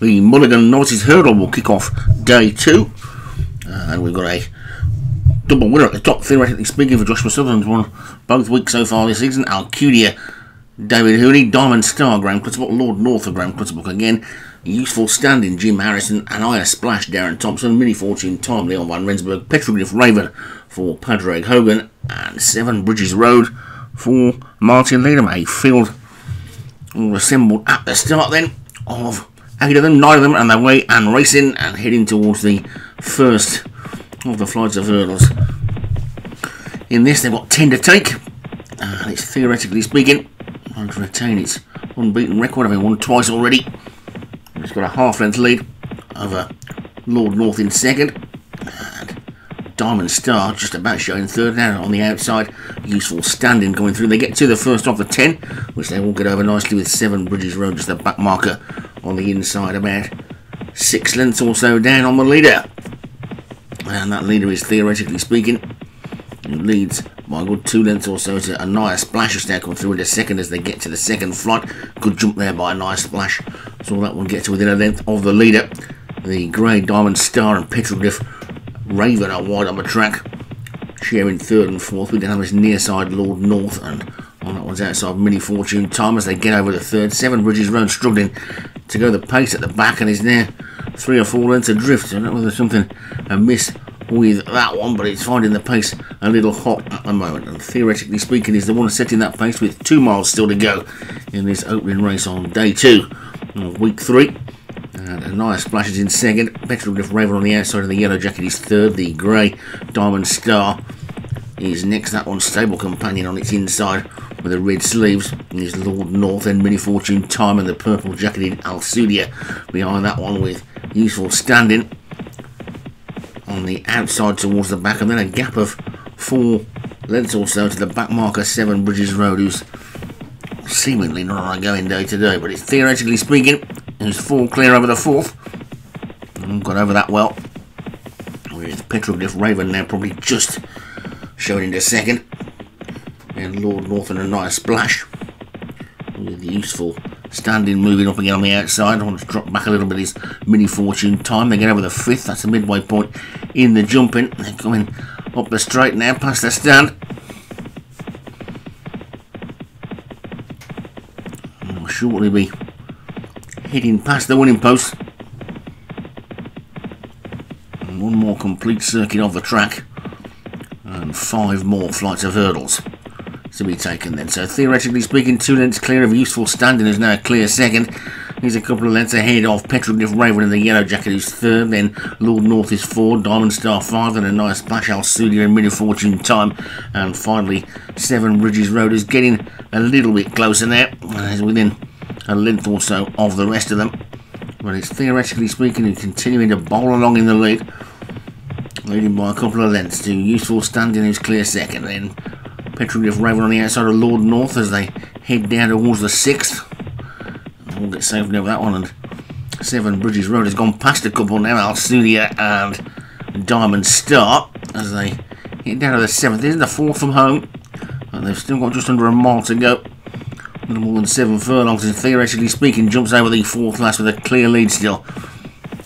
The Mulligan Novices Hurdle will kick off day two. And we've got a double winner at the top, theoretically speaking, for Joshua Southern's won both weeks so far this season. Alcudia, David Hooney, Diamond Star, Graham Clitzelock, Lord North of Graham Clitzelock again, Useful Standing, Jim Harrison, and I Splash, Darren Thompson, Mini Fortune Time, Leon van Rensburg, Petroglyph Raven for Padraig Hogan, and Seven Bridges Road for Martin Leadham. A field all assembled at the start then of 8 of them, 9 of them, and they're away and racing and heading towards the first of the flights of hurdles. In this, they've got 10 to take, and it's theoretically speaking trying to retain its unbeaten record, having won twice already. It's got a half-length lead over Lord North in second, and Diamond Star just about showing third now on the outside. Useful Standing going through. They get to the first of the 10, which they will get over nicely with Seven Bridges Road, just the back marker on the inside, about 6 lengths or so down on the leader. And that leader is, theoretically speaking, leads by a good 2 lengths or so to a nice Splash, as they come through into second as they get to the second flight. Good jump there by a nice Splash. So that one gets within a length of the leader. The grey Diamond Star and Petroglyph Raven are wide on the track, sharing third and fourth. We then have this near side Lord North, and on that one's outside Mini Fortune Time as they get over the third. Seven Bridges Road struggling to go the pace at the back and is there 3 or 4 lengths adrift. I don't know whether there's something amiss with that one, but it's finding the pace a little hot at the moment, and theoretically speaking is the one setting that pace with 2 miles still to go in this opening race on day two of week three. And a nice Splash is in second, Petroglyph Raven on the outside of the yellow jacket is third, the grey Diamond Star is next, that one's Stable Companion on its inside with the red sleeves is Lord North, and Mini Fortune Time and the purple jacketed Alcudia behind that one with Useful Standing on the outside towards the back, and then a gap of 4 lengths or so to the back marker Seven Bridges Road, who's seemingly not on a going day today, but it's theoretically speaking who's 4 clear over the fourth. Got over that well with Petroglyph Raven now probably just showing into second, and Lord North and a nice Splash with the Useful Standing moving up again on the outside. I want to drop back a little bit. Is Mini Fortune Time. They get over the fifth. That's the midway point in the jumping. They're coming up the straight now past the stand. And we'll shortly be heading past the winning post. And one more complete circuit of the track, and 5 more flights of hurdles to be taken then. So theoretically speaking, 2 lengths clear of Useful Standing, is now a clear second. He's a couple of lengths ahead of Petroglyph Raven in the yellow jacket, who's third. Then Lord North is 4, Diamond Star 5, and a nice Splash, Alcudia and Mini Fortune Time. And finally, Seven Bridges Road is getting a little bit closer there, and is within a length or so of the rest of them. But it's theoretically speaking and continuing to bowl along in the lead, leading by a couple of lengths to Useful Standing, who's clear second. Then Petroglyph Raven on the outside of Lord North as they head down towards the sixth. We'll get saved over that one, and Seven Bridges Road has gone past a couple now, Alcudia and Diamond Star as they hit down to the seventh. This is the fourth from home, and they've still got just under a mile to go. A little more than 7 furlongs, and theoretically speaking jumps over the fourth last with a clear lead still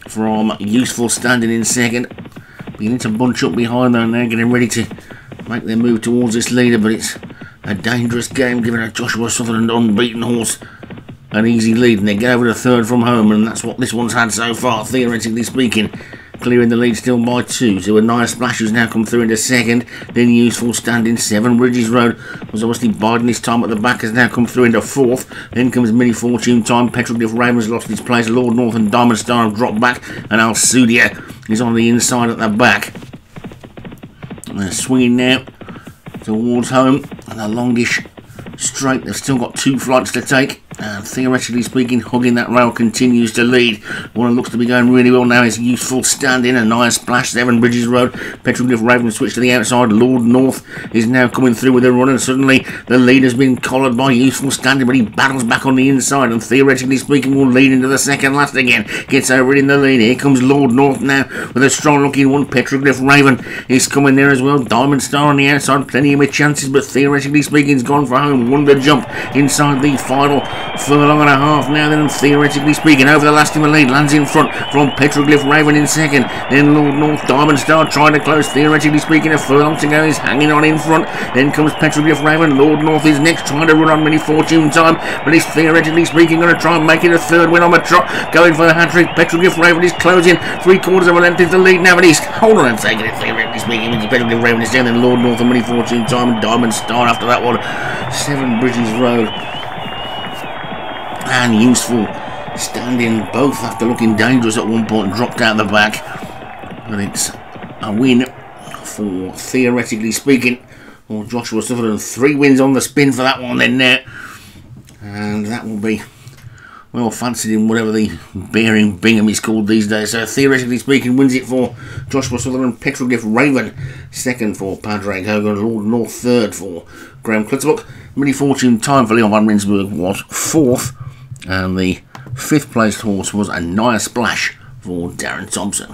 from Useful Standing in second. Beginning to bunch up behind though now, getting ready to make their move towards this leader, but it's a dangerous game giving a Joshua Southern unbeaten horse an easy lead, and they get over the third from home, and that's what this one's had so far, theoretically speaking, clearing the lead still by 2 to a nice Splash who's now come through into second. Then Useful Standing. Seven Bridges Road was obviously biding his time at the back, has now come through into fourth. Then comes Mini Fortune Time. Petroglyph Raven's lost his place. Lord North and Diamond Star have dropped back, and Alcudia is on the inside at the back. And they're swinging now towards home and a longish straight. They've still got 2 flights to take, and theoretically speaking hugging that rail continues to lead. One that looks to be going really well now is Useful Standing, a nice Splash. Seven Bridges Road, Petroglyph Raven switched to the outside. Lord North is now coming through with a run, and suddenly the lead has been collared by Useful Standing, but he battles back on the inside and theoretically speaking will lead into the second last again. Gets over in the lead. Here comes Lord North now with a strong looking one. Petroglyph Raven is coming there as well. Diamond Star on the outside, plenty of chances, but theoretically speaking has gone for home. Won the jump inside the final Full along and a half now then, theoretically speaking, over the Lustima lead, lands in front from Petroglyph Raven in second, then Lord North, Diamond Star trying to close, theoretically speaking, a furlong to go, is hanging on in front, then comes Petroglyph Raven, Lord North is next, trying to run on Mini Fortune Time, but he's theoretically speaking going to try and make it a third win on a trot, going for the hat-trick. Petroglyph Raven is closing, 3/4 of a length is the lead now, but he's, hold on, I'm taking it, theoretically speaking, with Petroglyph Raven is down, then Lord North and Mini Fortune Time, and Diamond Star after that one, Seven Bridges Road and Useful Standing, both after looking dangerous at one point, dropped out the back, but it's a win for theoretically speaking, or Joshua Southern, 3 wins on the spin for that one then there, and that will be well fancied in whatever the Bearing Bingham is called these days. So theoretically speaking wins it for Joshua Southern, Petroglyph Raven second for Padraig Hogan, Lord North third for Graham Clitzelock, Mini Fortune Time for Leon van Rensburg was fourth, and the 5th placed horse was a Splash for Darren Thompson.